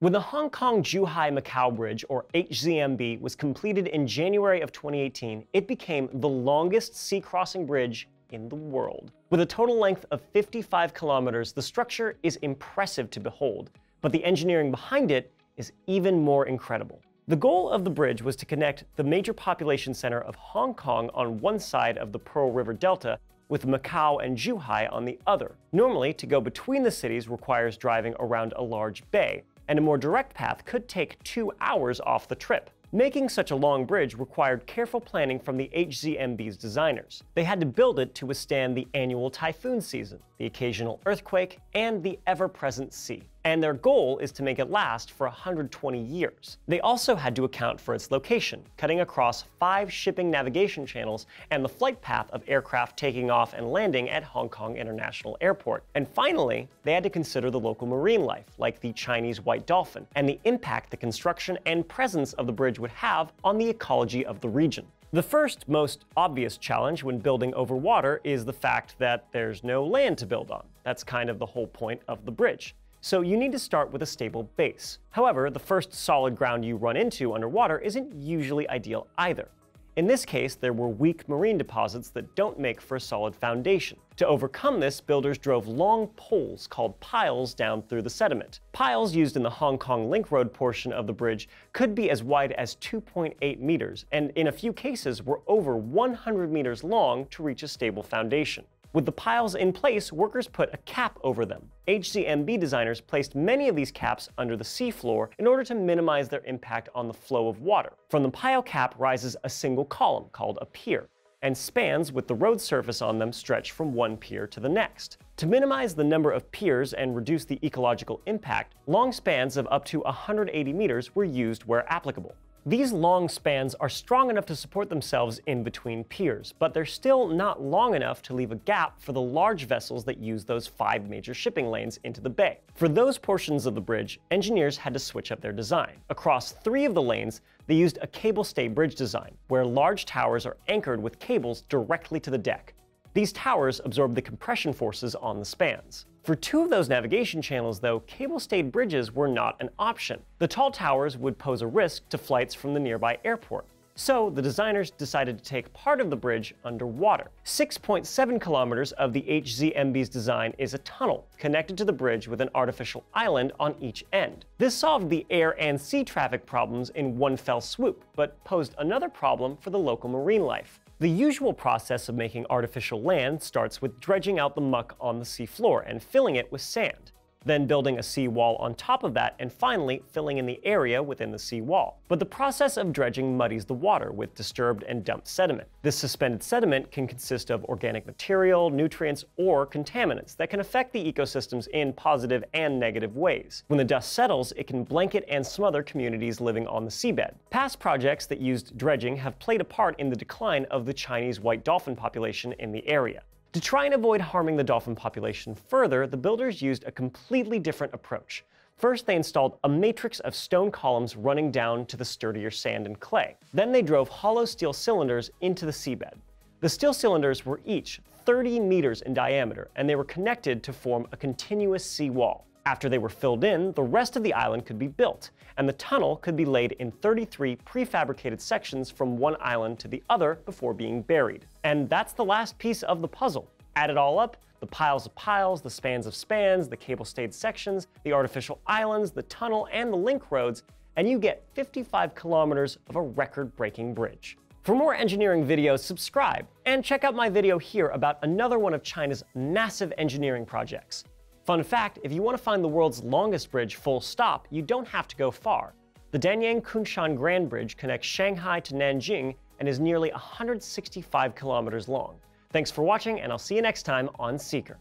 When the Hong Kong-Zhuhai-Macau Bridge, or HZMB, was completed in January of 2018, it became the longest sea-crossing bridge in the world. With a total length of 55 kilometers, the structure is impressive to behold, but the engineering behind it is even more incredible. The goal of the bridge was to connect the major population center of Hong Kong on one side of the Pearl River Delta with Macau and Zhuhai on the other. Normally, to go between the cities requires driving around a large bay, and a more direct path could take 2 hours off the trip. Making such a long bridge required careful planning from the HZMB's designers. They had to build it to withstand the annual typhoon season, the occasional earthquake, and the ever-present sea. And their goal is to make it last for 120 years. They also had to account for its location, cutting across 5 shipping navigation channels and the flight path of aircraft taking off and landing at Hong Kong International Airport. And finally, they had to consider the local marine life, like the Chinese white dolphin, and the impact the construction and presence of the bridge would have on the ecology of the region. The first, most obvious challenge when building over water is the fact that there's no land to build on. That's kind of the whole point of the bridge. So you need to start with a stable base. However, the first solid ground you run into underwater isn't usually ideal either. In this case, there were weak marine deposits that don't make for a solid foundation. To overcome this, builders drove long poles called piles down through the sediment. Piles used in the Hong Kong Link Road portion of the bridge could be as wide as 2.8 meters, and in a few cases were over 100 meters long to reach a stable foundation. With the piles in place, workers put a cap over them. HZMB designers placed many of these caps under the seafloor in order to minimize their impact on the flow of water. From the pile cap rises a single column called a pier, and spans with the road surface on them stretch from one pier to the next. To minimize the number of piers and reduce the ecological impact, long spans of up to 180 meters were used where applicable. These long spans are strong enough to support themselves in between piers, but they're still not long enough to leave a gap for the large vessels that use those 5 major shipping lanes into the bay. For those portions of the bridge, engineers had to switch up their design. Across 3 of the lanes, they used a cable-stay bridge design, where large towers are anchored with cables directly to the deck. These towers absorb the compression forces on the spans. For 2 of those navigation channels, though, cable-stayed bridges were not an option. The tall towers would pose a risk to flights from the nearby airport. So the designers decided to take part of the bridge underwater. 6.7 kilometers of the HZMB's design is a tunnel connected to the bridge with an artificial island on each end. This solved the air and sea traffic problems in one fell swoop, but posed another problem for the local marine life. The usual process of making artificial land starts with dredging out the muck on the seafloor and filling it with sand, then building a seawall on top of that, and finally filling in the area within the seawall. But the process of dredging muddies the water with disturbed and dumped sediment. This suspended sediment can consist of organic material, nutrients, or contaminants that can affect the ecosystems in positive and negative ways. When the dust settles, it can blanket and smother communities living on the seabed. Past projects that used dredging have played a part in the decline of the Chinese white dolphin population in the area. To try and avoid harming the dolphin population further, the builders used a completely different approach. First, they installed a matrix of stone columns running down to the sturdier sand and clay. Then they drove hollow steel cylinders into the seabed. The steel cylinders were each 30 meters in diameter, and they were connected to form a continuous seawall. After they were filled in, the rest of the island could be built, and the tunnel could be laid in 33 prefabricated sections from one island to the other before being buried. And that's the last piece of the puzzle. Add it all up, the piles of piles, the spans of spans, the cable-stayed sections, the artificial islands, the tunnel, and the link roads, and you get 55 kilometers of a record-breaking bridge. For more engineering videos, subscribe, and check out my video here about another one of China's massive engineering projects. Fun fact, if you want to find the world's longest bridge full stop, you don't have to go far. The Danyang-Kunshan Grand Bridge connects Shanghai to Nanjing and is nearly 165 kilometers long. Thanks for watching, and I'll see you next time on Seeker.